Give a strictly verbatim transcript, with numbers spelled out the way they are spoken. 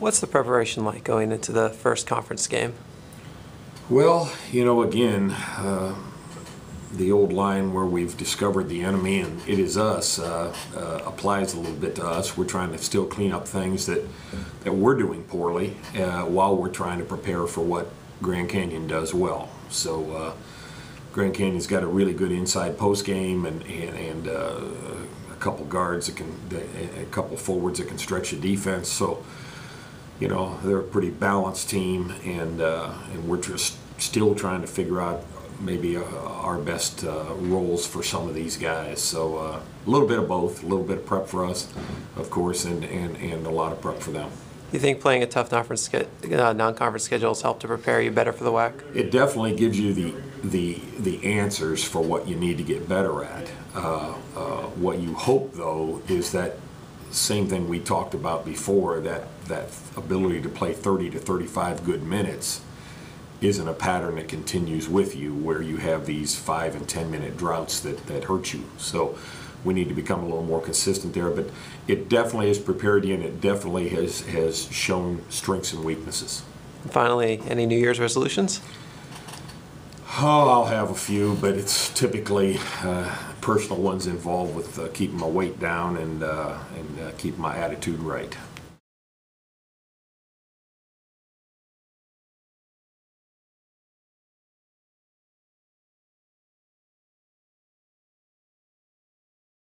What's the preparation like going into the first conference game? Well, you know, again, uh, the old line where we've discovered the enemy and it is us uh, uh, applies a little bit to us. We're trying to still clean up things that, that we're doing poorly uh, while we're trying to prepare for what Grand Canyon does well. So uh, Grand Canyon's got a really good inside post game and, and, and uh, a couple guards that can, a couple forwards that can stretch the defense. So, you know, they're a pretty balanced team, and uh, and we're just still trying to figure out maybe uh, our best uh, roles for some of these guys. So uh, a little bit of both, a little bit of prep for us, of course, and, and, and a lot of prep for them. You think playing a tough non-conference schedule has helped to prepare you better for the W A C? It definitely gives you the the the answers for what you need to get better at. Uh, uh, what you hope, though, is that same thing we talked about before, that that ability to play thirty to thirty-five good minutes isn't a pattern that continues with you, where you have these five and ten minute droughts that, that hurt you. So we need to become a little more consistent there, but it definitely has prepared you, and it definitely has, has shown strengths and weaknesses. And finally, any New Year's resolutions? Oh, I'll have a few, but it's typically uh, personal ones involved with uh, keeping my weight down and, uh, and uh, keeping my attitude right.